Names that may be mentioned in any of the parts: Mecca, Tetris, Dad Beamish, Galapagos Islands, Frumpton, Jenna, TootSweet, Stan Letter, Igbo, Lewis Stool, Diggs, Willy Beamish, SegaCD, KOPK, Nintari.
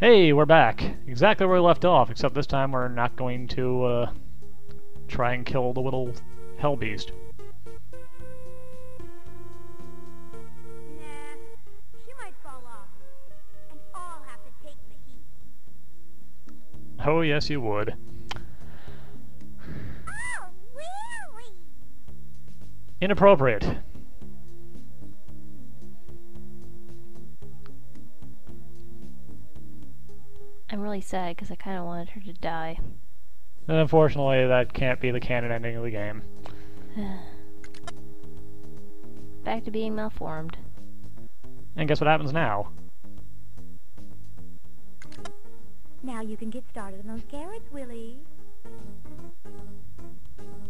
Hey, we're back! Exactly where we left off, except this time we're not going to try and kill the little hell beast. Nah, she might fall off, and I'll have to take the heat. Oh yes, you would. Oh, really? Inappropriate. I'm really sad because I kind of wanted her to die. And unfortunately, that can't be the canon ending of the game. Back to being malformed. And guess what happens now? Now you can get started on those carrots, Willy.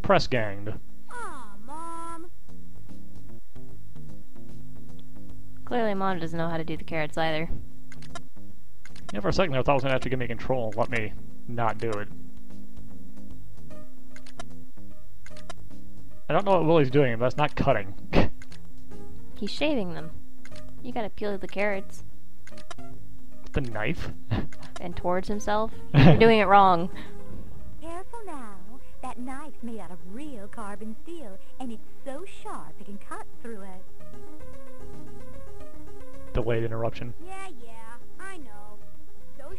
Press ganged. Aw, Mom. Clearly, Mom doesn't know how to do the carrots either. Yeah, for a second there, I thought it was going to have to give me control and let me not do it. I don't know what Willy's doing, but that's not cutting. He's shaving them. You gotta peel the carrots. The knife? And towards himself? You're doing it wrong. Careful now. That knife's made out of real carbon steel, and it's so sharp it can cut through it. Delayed interruption. Yeah, I know.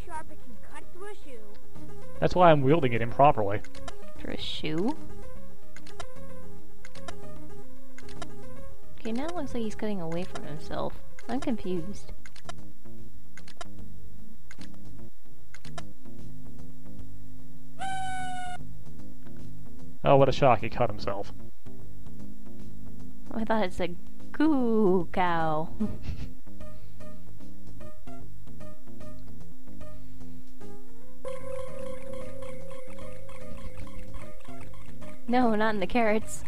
Sharp it can cut through a shoe. That's why I'm wielding it improperly. Through a shoe? Okay, now it looks like he's cutting away from himself. I'm confused. Oh, what a shock, he cut himself. Oh, I thought it said goo cow. No, not in the carrots.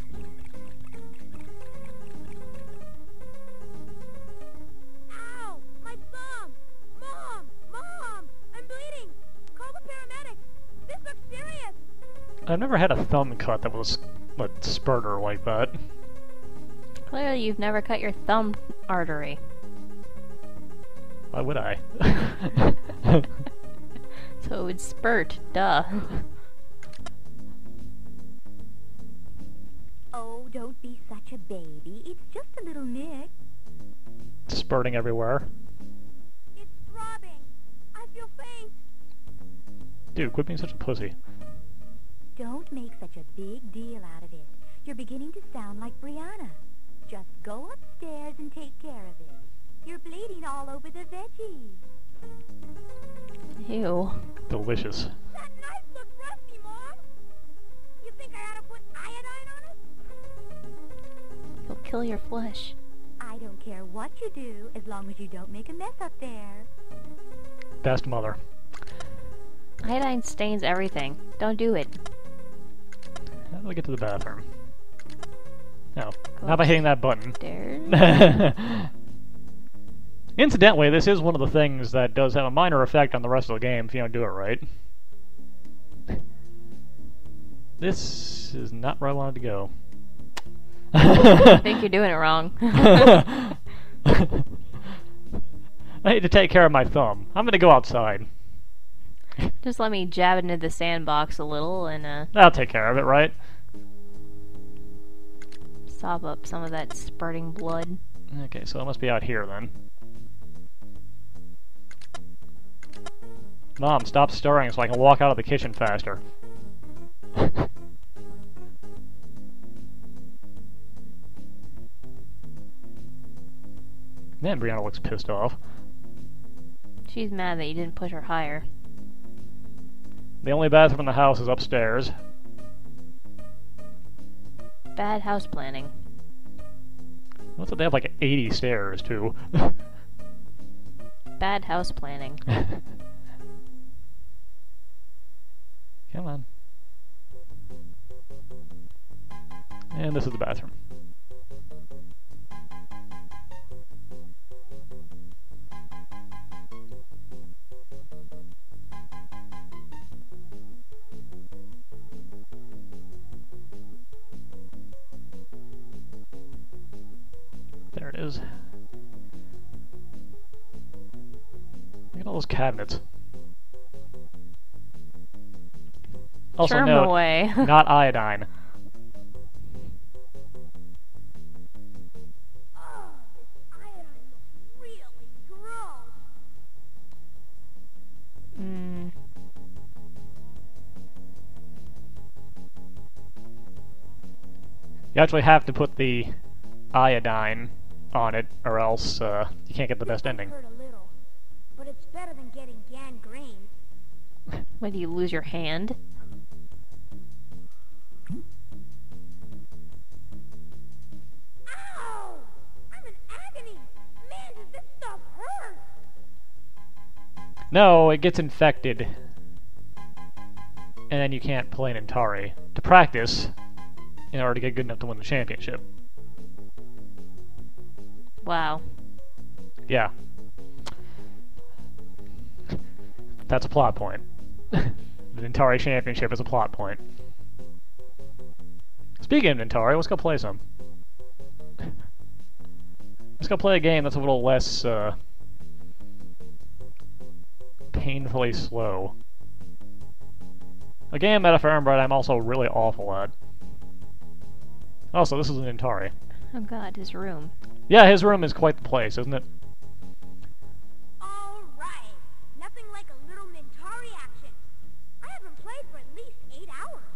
Ow! My thumb! Mom! Mom! I'm bleeding! Call the paramedics! This looks serious! I've never had a thumb cut that was a spurter like that. Clearly you've never cut your thumb artery. Why would I? So it would spurt, duh. Oh, don't be such a baby. It's just a little nick. Spurting everywhere. It's throbbing. I feel faint. Dude, quit being such a pussy. Don't make such a big deal out of it. You're beginning to sound like Brianna. Just go upstairs and take care of it. You're bleeding all over the veggies. Ew. Delicious. That knife looks rusty, Mom. You think I ought to put iodine on it? It'll kill your flesh. I don't care what you do, as long as you don't make a mess up there. Best mother. Iodine stains everything. Don't do it. How do I get to the bathroom? Oh, not by hitting that button. Incidentally, this is one of the things that does have a minor effect on the rest of the game if you don't do it right. This is not where I wanted to go. I think you're doing it wrong. I need to take care of my thumb. I'm gonna go outside. Just let me jab it into the sandbox a little and I'll take care of it, right? Sop up some of that spurting blood. Okay, so I must be out here then. Mom, stop stirring so I can walk out of the kitchen faster. Man, Brianna looks pissed off. She's mad that you didn't push her higher. The only bathroom in the house is upstairs. Bad house planning. What's that? They have like 80 stairs, too. Bad house planning. Come on. And this is the bathroom. Michael's cabinet. Also Turn note, away. Not iodine. You actually have to put the iodine on it, or else you can't get the best ending. Hurt a little, but it's better than getting gangrene. When do you lose your hand? Ow! I'm in agony! Man, does this stuff hurt? No, it gets infected. And then you can't play Nintari. To practice, in order to get good enough to win the championship. Wow. Yeah. That's a plot point. The Nintari championship is a plot point. Speaking of Nintari, let's go play some. Let's go play a game that's a little less, painfully slow. A game that, if I remember, I'm also really awful at. Also, this is an Nintari. Oh god, his room. Yeah, his room is quite the place, isn't it? Alright! Nothing like a little Nintari action. I haven't played for at least 8 hours.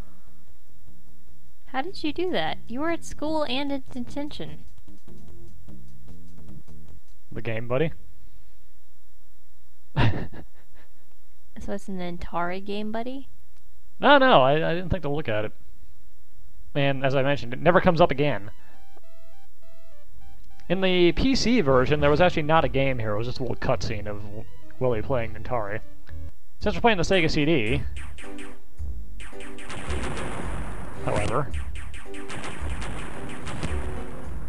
How did you do that? You were at school and in detention. The game, buddy? So it's an Nintari game, buddy? No, I didn't think to look at it. And as I mentioned, it never comes up again. In the PC version, there was actually not a game here. It was just a little cutscene of Willy playing Nintari. Since we're playing the SegaCD, however,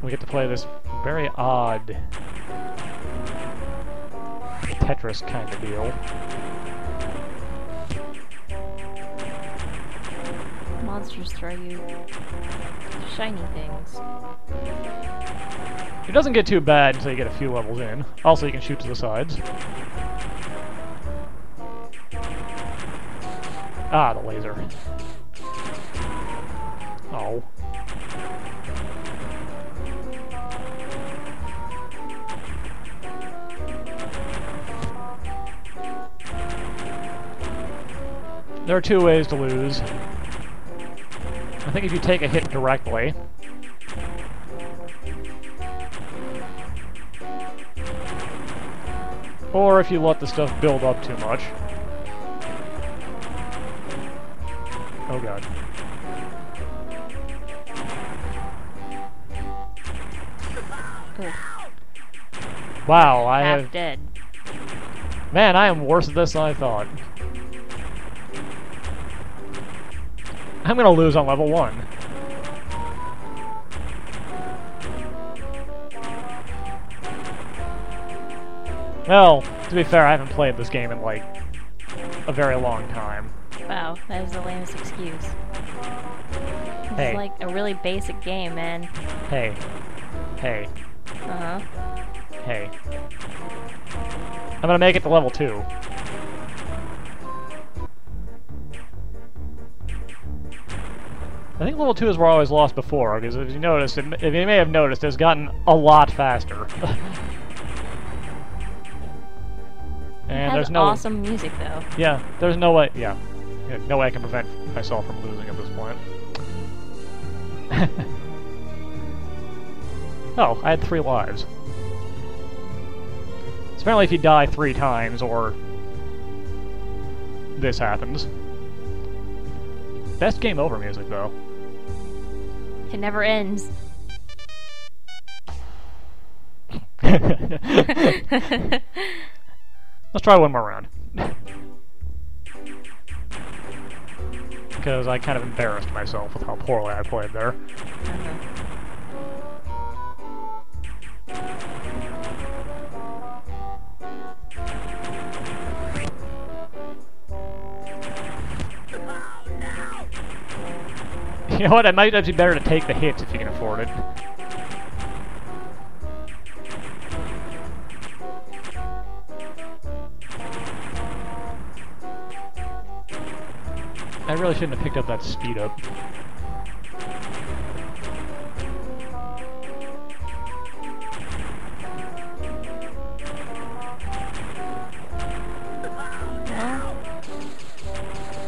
we get to play this very odd Tetris kind of deal. Monsters throw you shiny things. It doesn't get too bad until you get a few levels in. Also, you can shoot to the sides. Ah, the laser. Oh. There are two ways to lose. I think if you take a hit directly, or if you let the stuff build up too much. Oh god. Oof. Wow, I have... dead. Man, I am worse at this than I thought. I'm gonna lose on level 1. Well, to be fair, I haven't played this game in, like, a very long time. Wow, that is the lamest excuse. Hey. It's like a really basic game, man. Hey. Hey. Uh-huh. Hey. I'm gonna make it to level 2. I think level 2 is where I always lost before, because if you noticed, if you may have noticed, it's gotten a lot faster. And there's no awesome music though. Yeah, there's no way. Yeah, no way I can prevent myself from losing at this point. Oh, I had 3 lives. So apparently, if you die 3 times, or this happens. Best game over music, though. It never ends. Let's try one more round. Because I kind of embarrassed myself with how poorly I played there. You know what, it might actually be better to take the hits if you can afford it. I really shouldn't have picked up that speed up.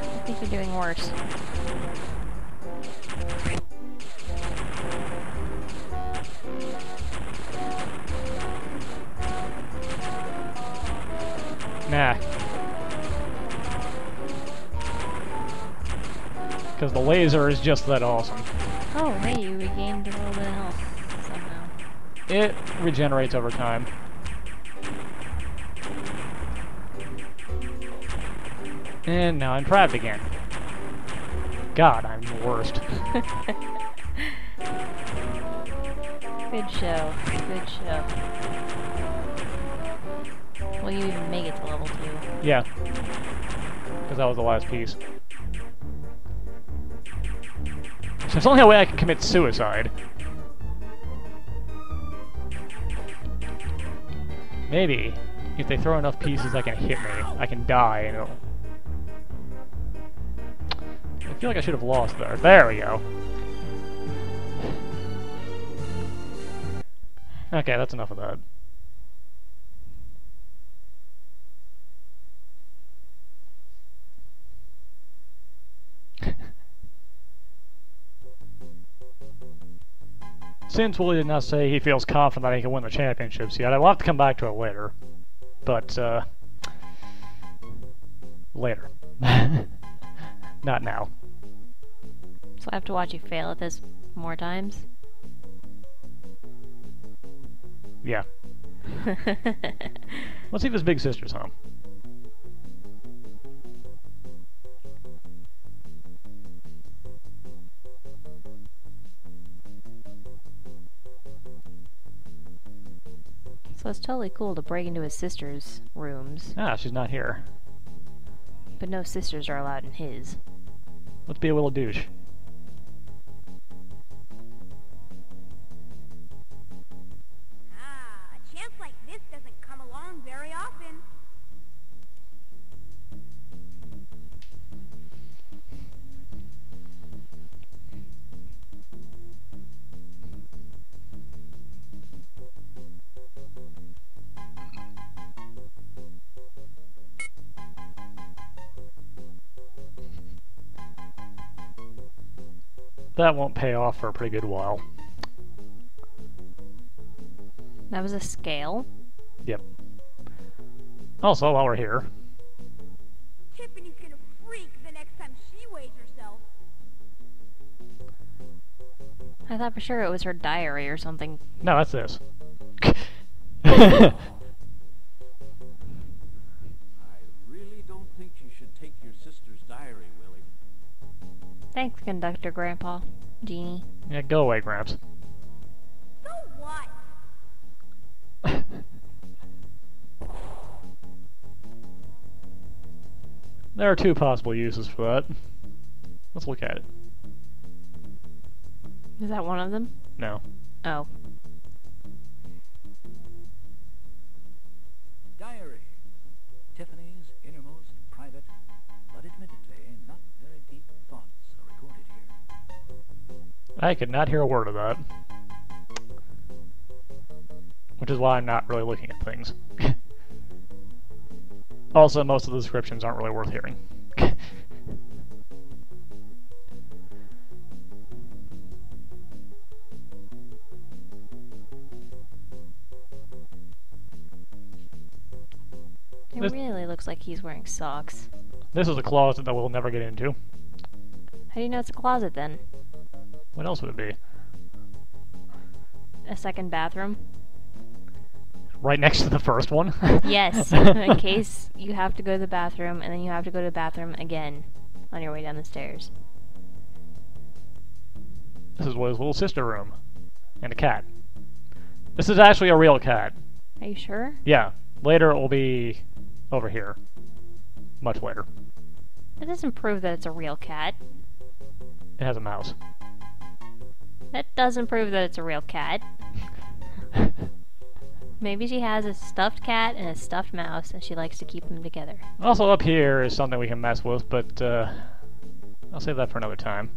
I think you're doing worse. Nah. Because the laser is just that awesome. Oh, hey, you regained a little bit of health somehow. It regenerates over time. And now I'm trapped again. God, I'm the worst. Good show. Good show. Will you even make it to level 2? Yeah. Because that was the last piece. So there's only a way I can commit suicide. Maybe, if they throw enough pieces that can hit me, I can die and it'll... I feel like I should have lost there. There we go. Okay, that's enough of that. Since Willy did not say he feels confident that he can win the championships yet, I will have to come back to it later. But, later. Not now. So I have to watch you fail at this more times? Yeah. Let's see if his big sister's home. So it's totally cool to break into his sister's rooms. Ah, she's not here. But no sisters are allowed in his. Let's be a little douche. Ah, a chance like this doesn't come along very often. That won't pay off for a pretty good while. That was a scale? Yep. Also, while we're here... Tiffany's gonna freak the next time she weighs herself. I thought for sure it was her diary or something. No, that's this. I really don't think you should take your sister's diary, Willy. Thanks, Conductor Grandpa. Genie. Yeah, go away, Gramps. So what? There are two possible uses for that. Let's look at it. Is that one of them? No. Oh. Diary. Tiffany's innermost private, but admittedly not very deep thoughts are recorded here. I could not hear a word of that. Which is why I'm not really looking at things. Also, most of the descriptions aren't really worth hearing. It really looks like he's wearing socks. This is a closet that we'll never get into. How do you know it's a closet, then? What else would it be? A second bathroom? Right next to the first one? Yes, in case you have to go to the bathroom, and then you have to go to the bathroom again on your way down the stairs. This is Will's little sister room. And a cat. This is actually a real cat. Are you sure? Yeah. Later it will be... over here. Much later. That doesn't prove that it's a real cat. It has a mouse. That doesn't prove that it's a real cat. Maybe she has a stuffed cat and a stuffed mouse, and she likes to keep them together. Also up here is something we can mess with, but I'll save that for another time.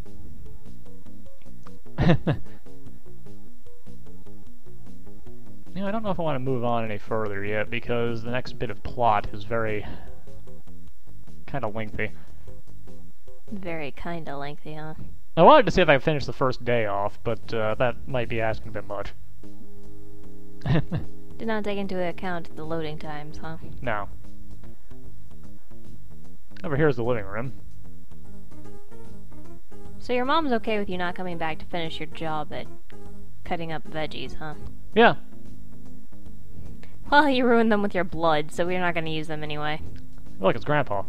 You know, I don't know if I want to move on any further yet, because the next bit of plot is very... kind of lengthy. Very kind of lengthy, huh? I wanted to see if I could finish the first day off, but that might be asking a bit much. Did not take into account the loading times, huh? No. Over here is the living room. So your mom's okay with you not coming back to finish your job at cutting up veggies, huh? Yeah. Well, you ruined them with your blood, so we're not going to use them anyway. Look, it's Grandpa.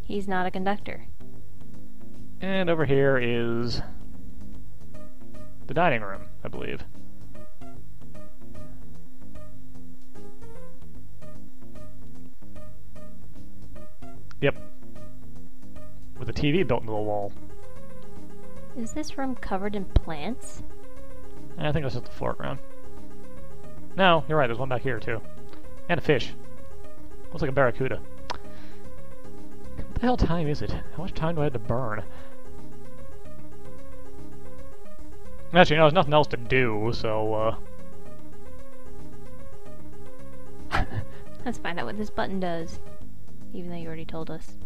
He's not a conductor. And over here is... the dining room, I believe. Yep. With a TV built into the wall. Is this room covered in plants? I think that's just the foreground. No, you're right, there's one back here too. And a fish. Looks like a barracuda. What the hell time is it? How much time do I have to burn? Actually, you know, there's nothing else to do, so, Let's find out what this button does. Even though you already told us.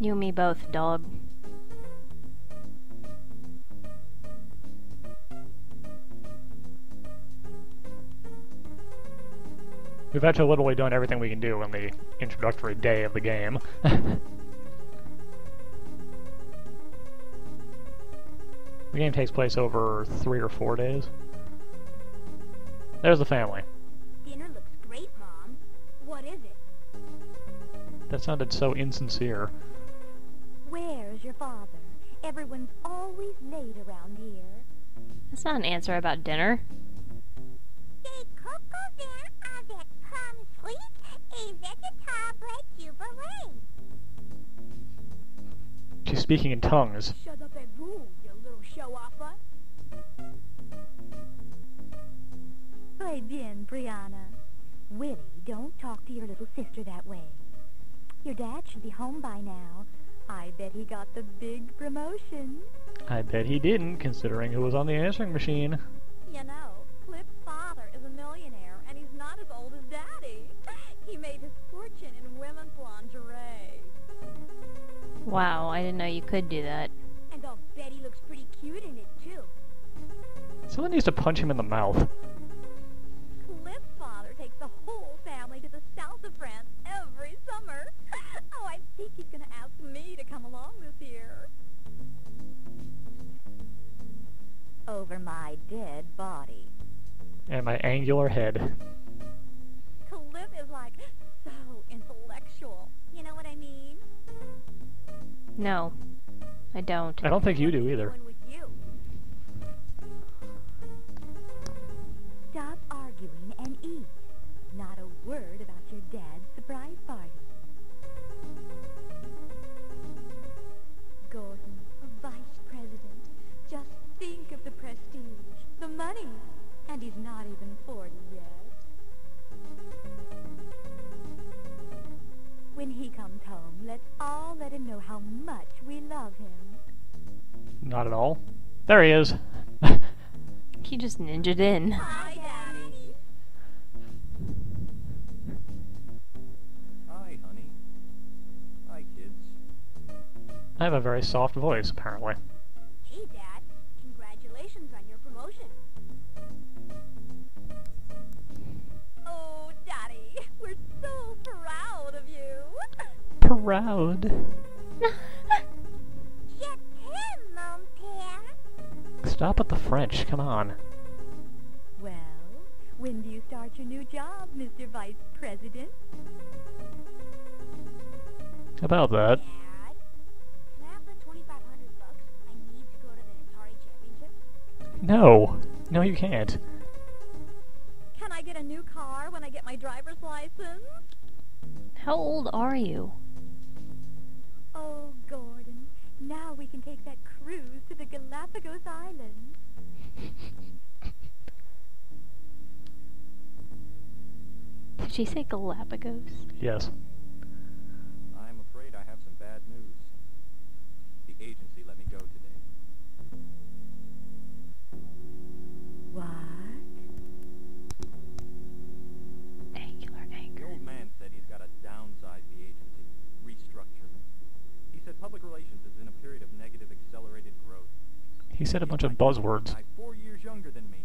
You and me both, dog. We've actually literally done everything we can do in the introductory day of the game. The game takes place over 3 or 4 days. There's the family. Dinner looks great, Mom. What is it? That sounded so insincere. Where's your father? Everyone's always late around here. That's not an answer about dinner. She's speaking in tongues. Shut up and move, you little show-offer. Play bien, Brianna. Willie, don't talk to your little sister that way. Your dad should be home by now. I bet he got the big promotion. I bet he didn't, considering who was on the answering machine. You know, Flip's father is a millionaire, and he's not as old as Daddy. He made his fortune in women's lingerie. Wow, I didn't know you could do that. And I'll bet he looks pretty cute in it, too. Someone needs to punch him in the mouth. Flip's father takes the whole family to the south of France every summer. Oh, I think he's gonna ask me to come along this year. Over my dead body. And my angular head. Cliff is like so intellectual. You know what I mean? No, I don't. I don't think you do either. Stop arguing and eat. Not a word about your dad's surprise party. Gordon, vice president. Just think of the prestige, the money, and he's not even 40 yet. When he comes home, let's all let him know how much we love him. Not at all. There he is. He just ninja'd in. Hi, Daddy. Hi, honey. Hi, kids. I have a very soft voice, apparently. Hey, Dad. Congratulations on your promotion. Oh, Daddy. We're so proud of you. Proud? Stop at the French, come on. Well, when do you start your new job, Mr. Vice President? About that. Dad, can I have the $2,500 I need to go to the Nintari Championship? No. No, you can't. Can I get a new car when I get my driver's license? How old are you? Oh, Gordon. can take that cruise to the Galapagos Islands. Did she say Galapagos? Yes. I'm afraid I have some bad news. The agency let me go today. What? Angular anger. The old man said he's got to downsize the agency, restructure. He said public relations is in a period of negative accelerated growth. He said a bunch of buzzwords. 4 years younger than me.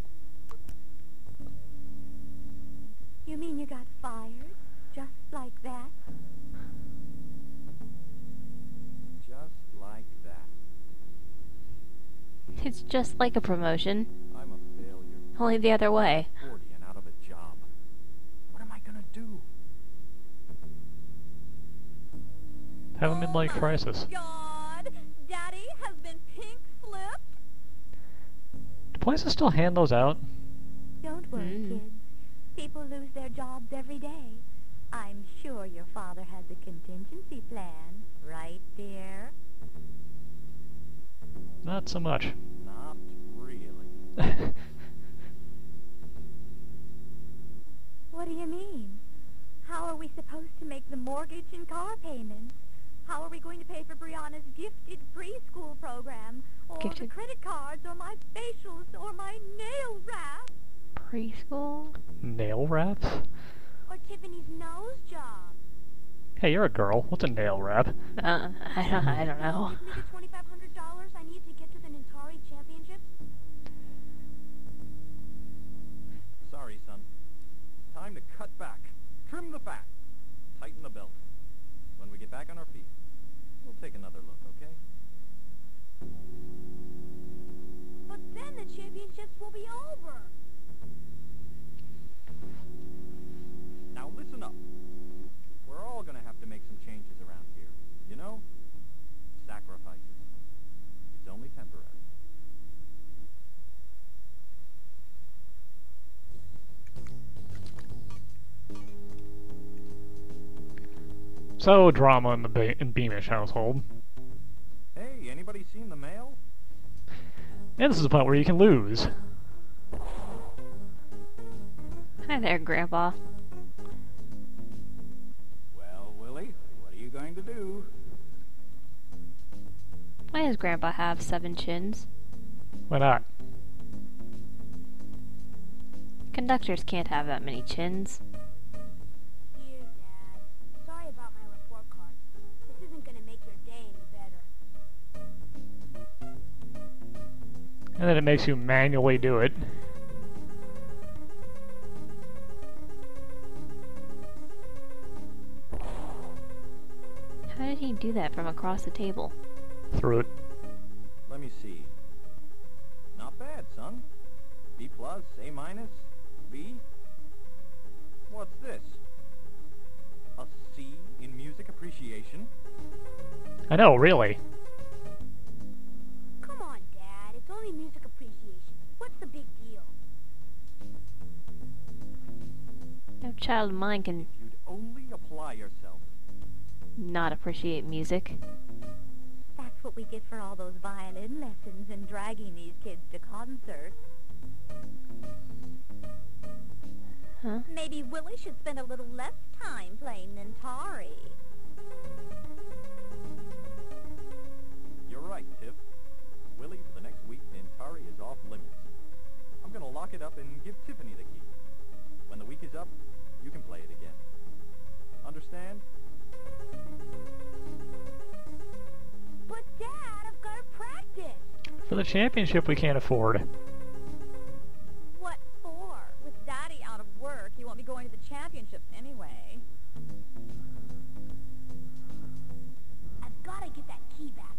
You mean you got fired? Just like that? Just like that. It's just like a promotion. I'm a failure. Only the other way. 40 and out of a job. What am I gonna do? Have a midlife crisis. God! Daddy has been pink slipped! Do places still hand those out? Don't worry, kids. People lose their jobs every day. I'm sure your father has a contingency plan, right, dear? Not so much. Not really. What do you mean? How are we supposed to make the mortgage and car payments? How are we going to pay for Brianna's gifted preschool program? Or the credit cards, or my facials, or my nail wrap? Preschool? Nail wraps? Or Tiffany's nose job. Hey, you're a girl. What's a nail wrap? I don't know. Give me the $2,500 I need to get to the Nintari championships. Sorry, son. Time to cut back. Trim the fat. Tighten the belt. When we get back on our feet, we'll take another look, okay? But then the championships will be over. Now listen up. We're all gonna have to make some changes around here. You know? Sacrifices. It's only temporary. So, drama in the Beamish household. Hey, anybody seen the mail? And this is the part where you can lose. Hi there, Grandpa. Going to do. Why does Grandpa have 7 chins? Why not? Conductors can't have that many chins. Dear Dad, sorry about my report card. This isn't going to make your day any better. And then it makes you manually do it. How did he do that from across the table? Through it. Let me see. Not bad, son. B plus, A minus, B. What's this? A C in music appreciation? I know, really. Come on, Dad. It's only music appreciation. What's the big deal? No child of mine can... If you'd only apply yourself. Not appreciate music. That's what we get for all those violin lessons and dragging these kids to concerts. Huh? Maybe Willy should spend a little less time playing Nintari. You're right, Tiff. Willy, for the next week, Nintari is off limits. I'm gonna lock it up and give Tiffany the key. When the week is up, you can play it again. Understand? But Dad, I've got to practice! For the championship we can't afford. What for? With Daddy out of work, you won't be going to the championships anyway. I've got to get that key back.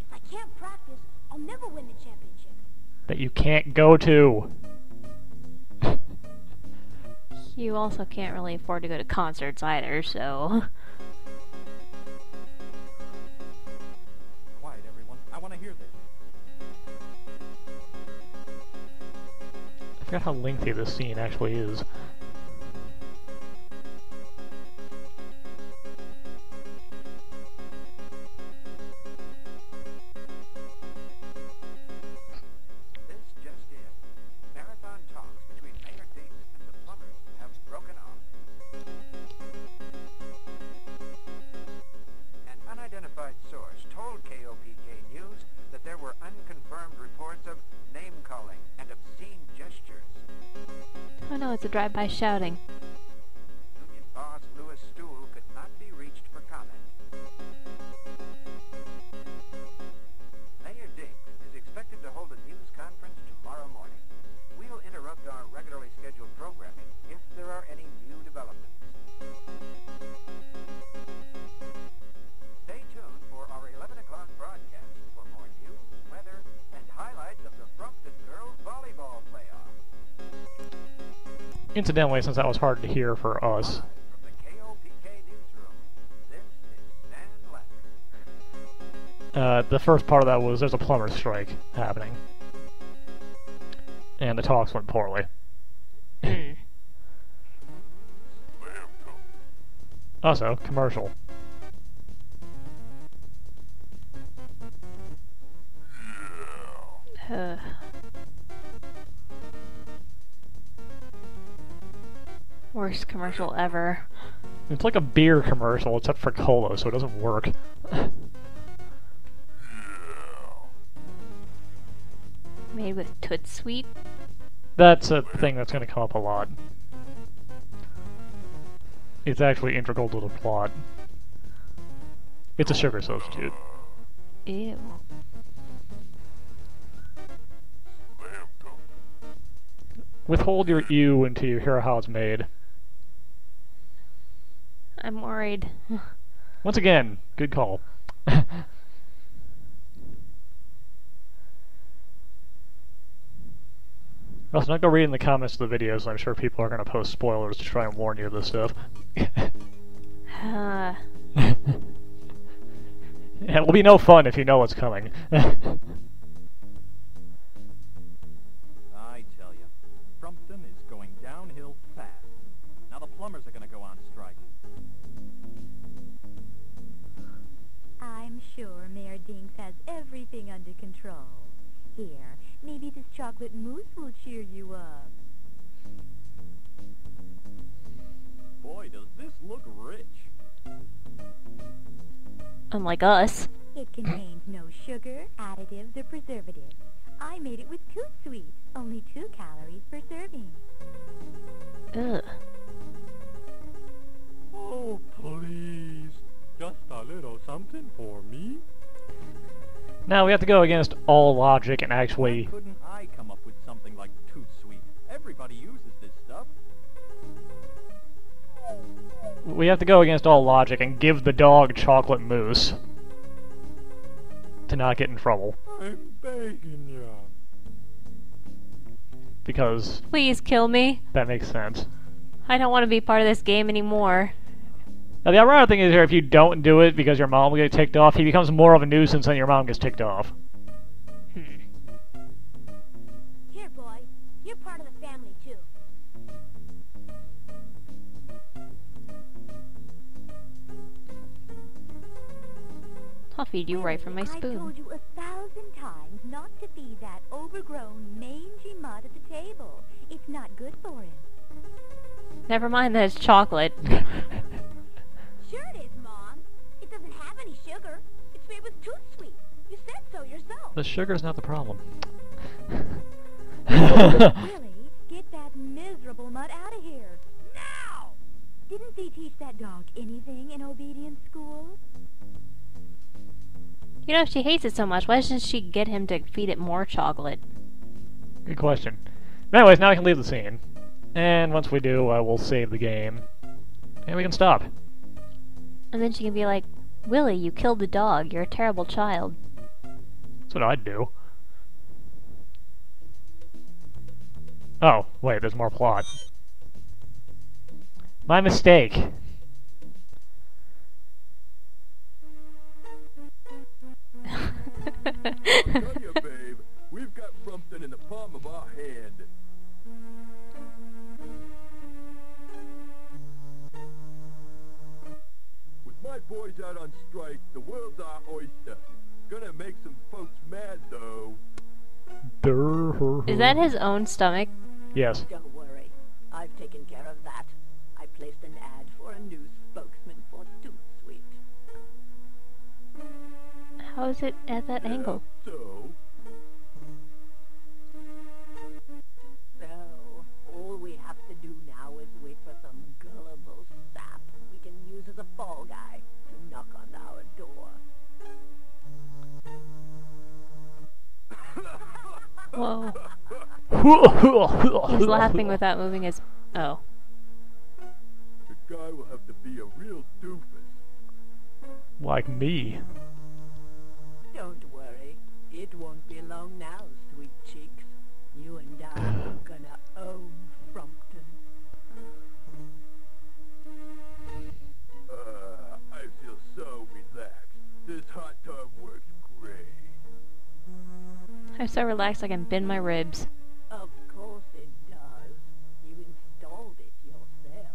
If I can't practice, I'll never win the championship. That you can't go to! You also can't really afford to go to concerts either, so... Quiet, everyone. I want to hear this. I forgot how lengthy this scene actually is. as a drive-by shouting. Union Boss Lewis Stool could not be reached for comment. Mayor Diggs is expected to hold a news conference tomorrow morning. We'll interrupt our regularly scheduled programming if there are any new developments. Stay tuned for our 11 o'clock broadcast for more news, weather, and highlights of the Frumpton Girls Volleyball Playoff. Incidentally, since that was hard to hear for us. From the KOPK newsroom, this is Stan Letter. The first part of that was there's a plumber's strike happening. And the talks went poorly. Also, commercial. Yeah. Worst commercial ever. It's like a beer commercial, except for cola, so it doesn't work. Yeah. Made with TootSweet? That's a thing that's going to come up a lot. It's actually integral to the plot. It's a sugar substitute. Ew. Withhold your ew until you hear how it's made. I'm worried. Once again, good call. Also, not go read in the comments of the videos, I'm sure people are going to post spoilers to try and warn you of this stuff. It will be no fun if you know what's coming. I tell you, Frumpton is going downhill fast. Now the plumbers are going to go on strike. I'm sure Mayor Dinks has everything under control. Here, maybe this chocolate mousse will cheer you up. Boy, does this look rich. Unlike us. It contains no sugar, additives, or preservatives. I made it with TootSweet, only 2 calories per serving. Ugh. Oh, please. Just a little something for me. Now we have to go against all logic and actually. Why couldn't I come up with something like TootSweet? Everybody uses this stuff. We have to go against all logic and give the dog chocolate mousse to not get in trouble. I'm begging ya. Because. Please kill me. That makes sense. I don't want to be part of this game anymore. Now, the ironic thing is here, if you don't do it because your mom will get ticked off, he becomes more of a nuisance than your mom gets ticked off. Here, boy. You're part of the family, too. I'll feed you right from my spoon. I told you 1,000 times not to feed that overgrown, mangy mutt at the table. It's not good for him. Never mind that it's chocolate. Sure it is, Mom. It doesn't have any sugar. It's made with TootSweet. You said so yourself. The sugar's not the problem. Willie, get that miserable mutt out of here. Now! Didn't they teach that dog anything in obedience school? You know, if she hates it so much, why doesn't she get him to feed it more chocolate? Good question. Anyways, now I can leave the scene. And once we do, I will save the game. And we can stop. And then she can be like, Willie, you killed the dog. You're a terrible child. That's what I'd do. Oh, wait, there's more plot. My mistake. I tell you, babe, we've got Frumpton in the palm of our hand. My boys out on strike, the world's our oyster. Gonna make some folks mad, though. Is that his own stomach? Yes. Don't worry. I've taken care of that. I placed an ad for a new spokesman for TootSweet. How is it at that angle? So, all we have to do Whoa. He's laughing without moving his... Oh. The guy will have to be a real doofus. Like me. Don't worry. It won't be long now, sweet cheeks. You and I are gonna own Frumpton. I feel so relaxed. This hot tub works great. I'm so relaxed I can bend my ribs. Of course it does. You installed it yourself.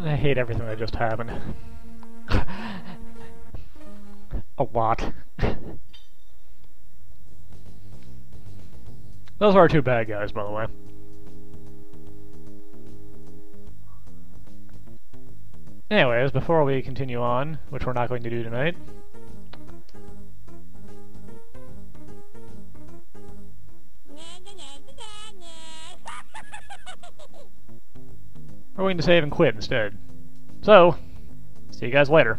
I hate everything that just happened. A lot. Those are our two bad guys, by the way. Anyways, before we continue on, which we're not going to do tonight, we're going to save and quit instead. So, see you guys later.